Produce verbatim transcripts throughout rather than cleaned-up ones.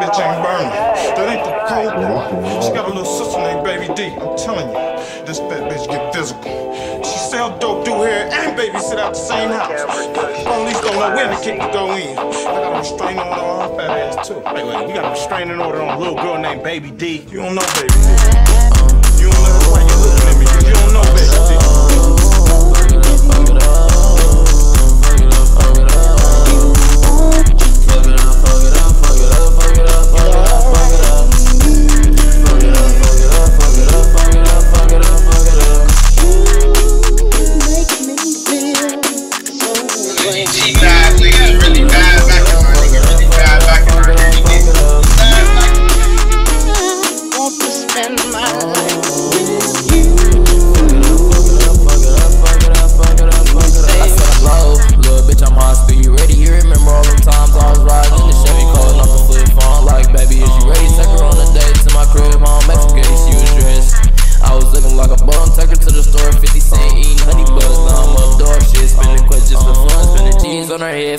that bitch ain't burning. That ain't the cold one. She got a little sister named Baby D. I'm telling you, this fat bitch get physical. She sell dope, do hair, and babysit out the same house. Police don't know when to kick the door in. I got a restraining order on her fat ass too. Wait, wait, we got a restraining order on a little girl named Baby D. You don't know Baby D. You don't know the way you're looking at me. You don't know Baby D.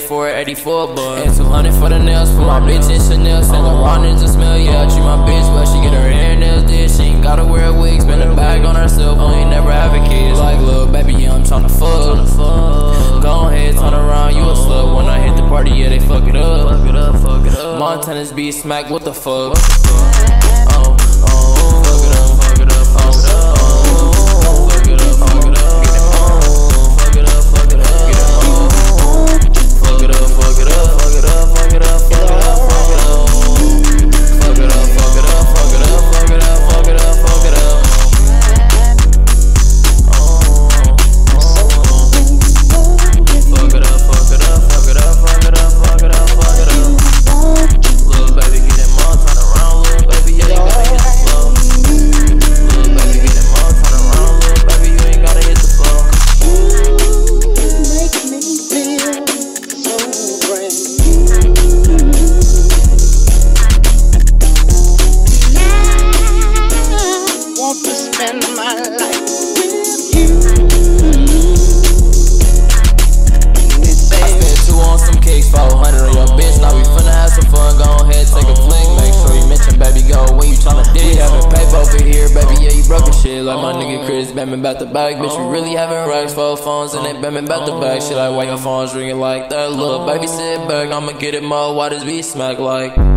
four eighty-four, but and two hundred for the nails for my bitch and Chanel. Saint Laurent is a smell, yeah, I treat my bitch well. She get her hair and nails did, she ain't gotta wear a wig. Spend a bag on herself, only never have a kid. Like, little baby, yeah, I'm tryna fuck. Go ahead, turn around, you a slut. When I hit the party, yeah, they fuck it up. Montana's be smack, what the fuck? Oh, oh, fuck it up, fuck it up, fuck it up. Like my nigga Chris bamming about the bag, bitch, we really having racks for phones and they bamming about the bag. Shit like why your phone's ringing like that? Look, baby, sit back, I'ma get it more. Why does we smack like?